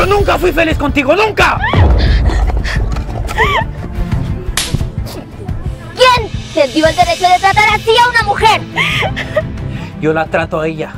Yo nunca fui feliz contigo, nunca. ¿Quién te dio el derecho de tratar así a una mujer? Yo la trato a ella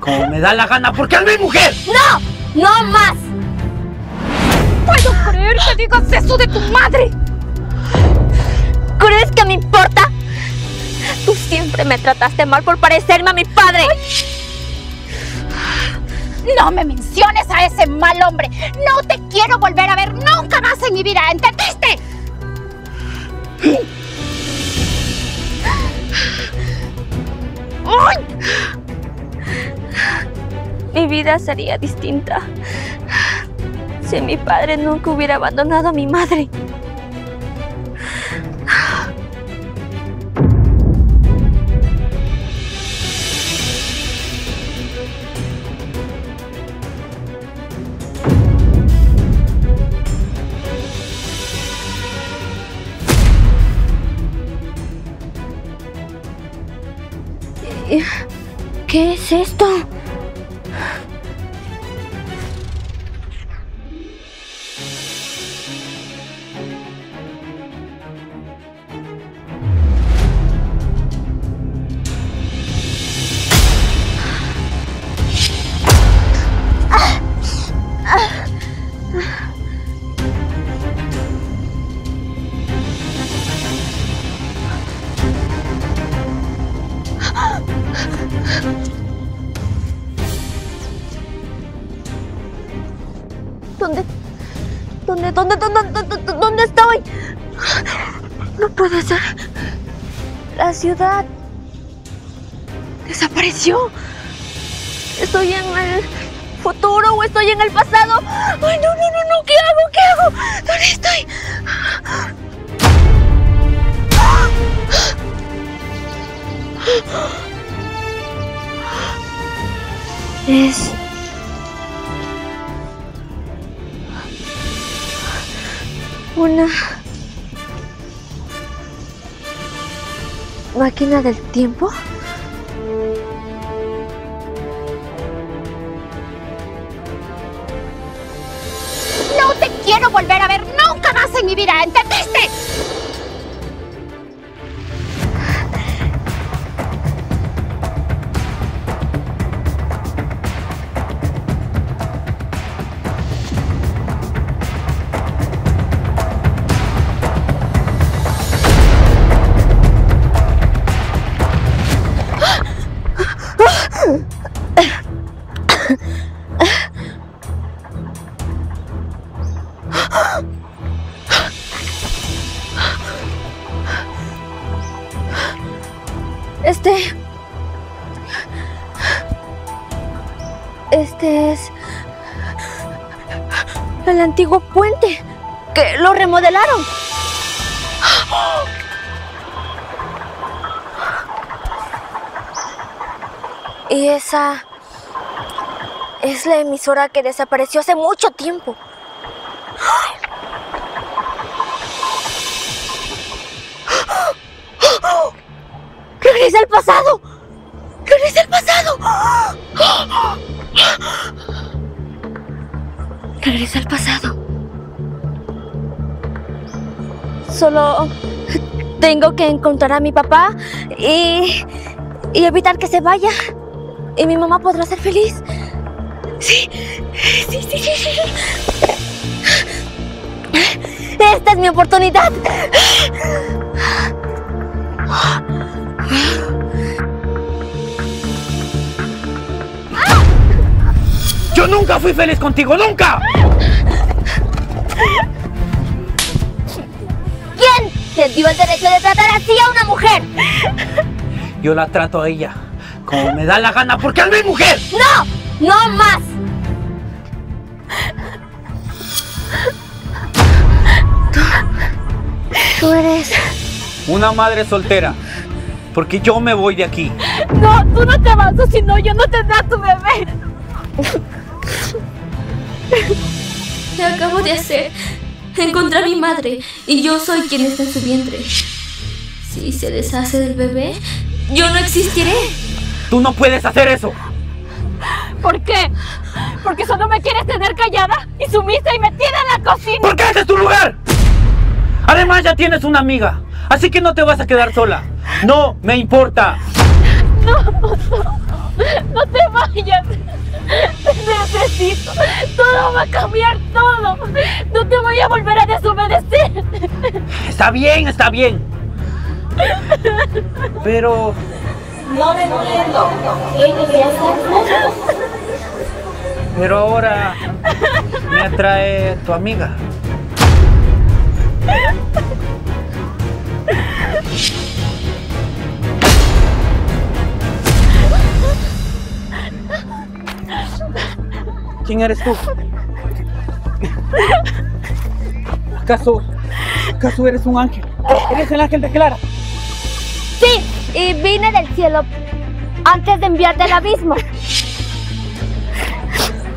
como me da la gana porque es mi mujer. ¡No! ¡No más! ¿Puedo creer que digas eso de tu madre? ¿Crees que me importa? Tú siempre me trataste mal por parecerme a mi padre. Ay. No me menciones a ese mal hombre. No te quiero volver a ver nunca más en mi vida. ¿Entendiste? Ay. Mi vida sería distinta si mi padre nunca hubiera abandonado a mi madre. ¿Qué es esto? ¿Dónde estoy? No puede ser. La ciudad desapareció. ¿Estoy en el futuro o estoy en el pasado? Ay, no. ¿Qué hago? ¿Dónde estoy? Una máquina del tiempo. No te quiero volver a ver nunca más en mi vida, ¿entendiste? Este es el antiguo puente que lo remodelaron. Y esa es la emisora que desapareció hace mucho tiempo. ¡Regresa al pasado! ¡Regresa al pasado! Regresa al pasado. Solo tengo que encontrar a mi papá y evitar que se vaya. Y mi mamá podrá ser feliz. Sí. Esta es mi oportunidad. Yo nunca fui feliz contigo, nunca. ¿Quién te dio el derecho de tratar así a una mujer? Yo la trato a ella como me da la gana porque es mi mujer. ¡No! ¡No más! Tú eres... una madre soltera. Porque yo me voy de aquí. No, tú no te vas, si no, yo no tendré a tu bebé. Lo acabo de hacer. Encontré a mi madre y yo soy quien está en su vientre. Si se deshace del bebé, yo no existiré. Tú no puedes hacer eso. ¿Por qué? ¿Porque solo me quieres tener callada? ¿Y sumisa y metida en la cocina. Porque ese es tu lugar. Además ya tienes una amiga, así que no te vas a quedar sola. No me importa. No te vayas. Te necesito. Todo va a cambiar, todo. No te voy a volver a desobedecer. Está bien, está bien. Pero... no me entiendo. Pero ahora me atrae tu amiga. ¿Quién eres tú? ¿Acaso eres un ángel? ¿Eres el ángel de Clara? Sí, y vine del cielo antes de enviarte al abismo.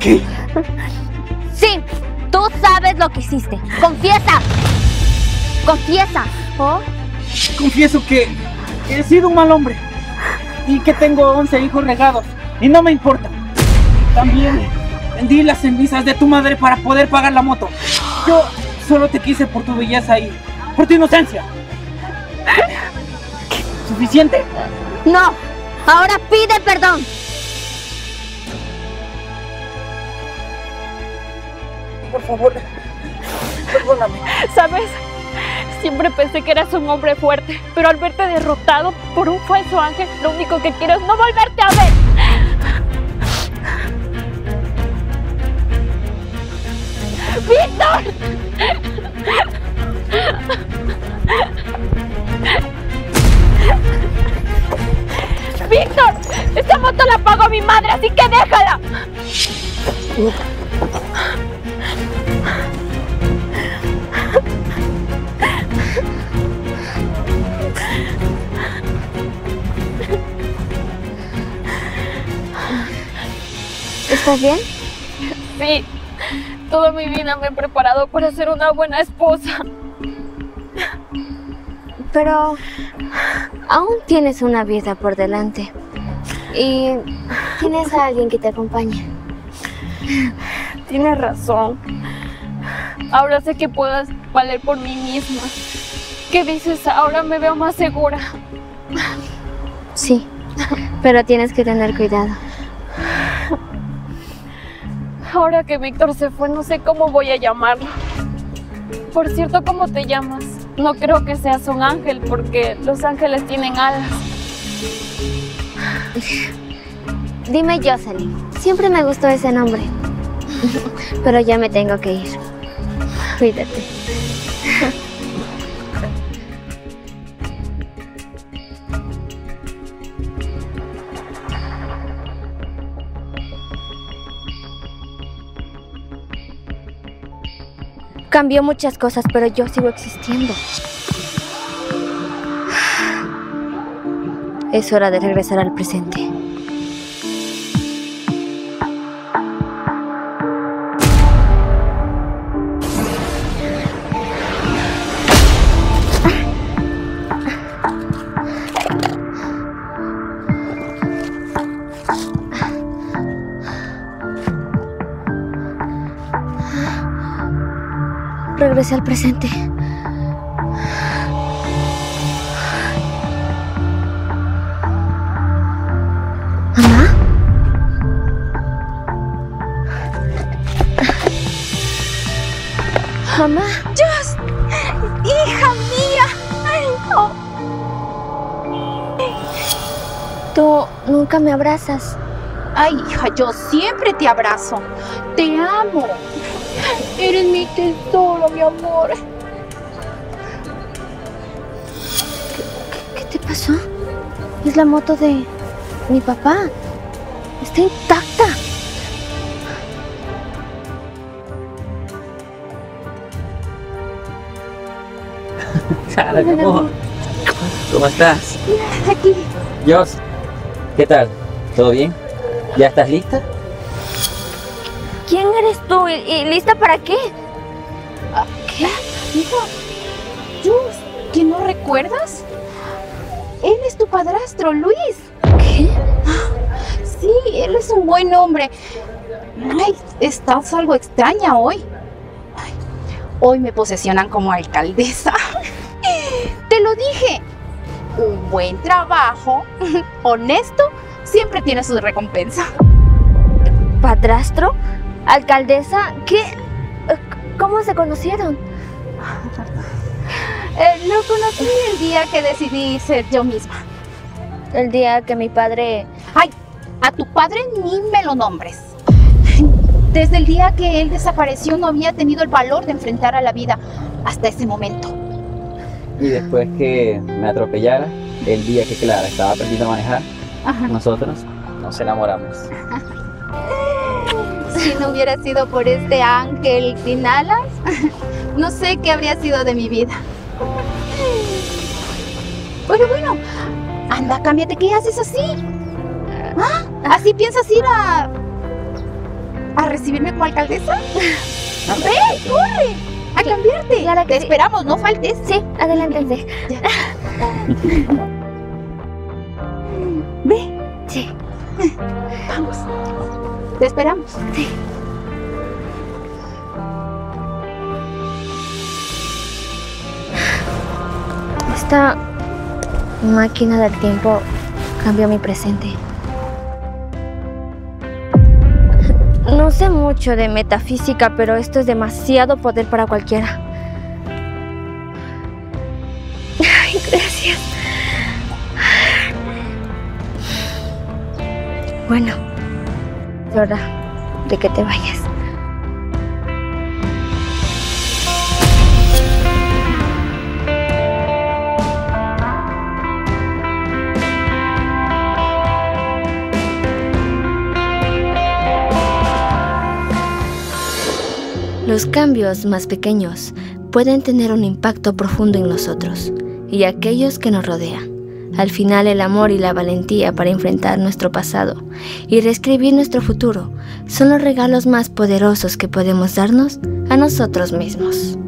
¿Qué? Sí, tú sabes lo que hiciste. ¡Confiesa! ¡Confiesa! ¿Oh? Confieso que he sido un mal hombre y que tengo 11 hijos regados y no me importa. También vendí las cenizas de tu madre para poder pagar la moto. Yo solo te quise por tu belleza y por tu inocencia. ¿Suficiente? No, ahora pide perdón. Por favor, perdóname. ¿Sabes? Siempre pensé que eras un hombre fuerte, pero al verte derrotado por un falso ángel, lo único que quiero es no volverte a ver. ¡Víctor! ¡Víctor! Esta moto la pagó a mi madre, así que déjala. ¿Estás bien? Sí. Toda mi vida me he preparado para ser una buena esposa. Pero aún tienes una vida por delante. Y tienes a alguien que te acompañe. Tienes razón. Ahora sé que puedas valer por mí misma. ¿Qué dices? Ahora me veo más segura. Sí, pero tienes que tener cuidado. Ahora que Víctor se fue, no sé cómo voy a llamarlo. Por cierto, ¿cómo te llamas? No creo que seas un ángel, porque los ángeles tienen alas. Dime Jocelyn. Siempre me gustó ese nombre. Pero ya me tengo que ir. Cuídate. Cambió muchas cosas, pero yo sigo existiendo. Es hora de regresar al presente. Regresé al presente. ¿Mamá? ¿Mamá? ¡Dios! ¡Hija mía! Ay, no. Tú nunca me abrazas. Ay, hija, yo siempre te abrazo. Te amo. Eres mi tesoro, mi amor. ¿Qué te pasó? Es la moto de mi papá. Está intacta. Clara, ¿cómo estás? Aquí. Dios, ¿qué tal? ¿Todo bien? ¿Ya estás lista? ¿Quién eres tú? ¿Y lista para qué? ¿Qué? Hija, ¿tú que no recuerdas? Él es tu padrastro, Luis. ¿Qué? Sí, él es un buen hombre. Ay, estás algo extraña hoy. Hoy me posesionan como alcaldesa. Te lo dije, un buen trabajo, honesto, siempre tiene su recompensa. ¿Padrastro? ¿Alcaldesa? ¿Qué? ¿Cómo se conocieron? Lo conocí el día que decidí ser yo misma. El día que mi padre... ¡Ay! A tu padre ni me lo nombres. Desde el día que él desapareció no había tenido el valor de enfrentar a la vida hasta ese momento. Y después que me atropellara, el día que Clara estaba aprendiendo a manejar, ajá, nosotros nos enamoramos. Si no hubiera sido por este ángel sin alas, no sé qué habría sido de mi vida. Pero bueno, anda, cámbiate, ¿qué haces así? ¿Ah? ¿Así piensas ir a recibirme como alcaldesa? ¡Ve, corre! ¡A cambiarte! Clara, te esperamos, no faltes. Sí, adelante. ¿Ve? Sí. Vamos. Te esperamos. Sí. Esta máquina del tiempo cambió mi presente. No sé mucho de metafísica, pero esto es demasiado poder para cualquiera. Ay, gracias. Bueno, es hora de que te vayas. Los cambios más pequeños pueden tener un impacto profundo en nosotros y aquellos que nos rodean. Al final, el amor y la valentía para enfrentar nuestro pasado y reescribir nuestro futuro son los regalos más poderosos que podemos darnos a nosotros mismos.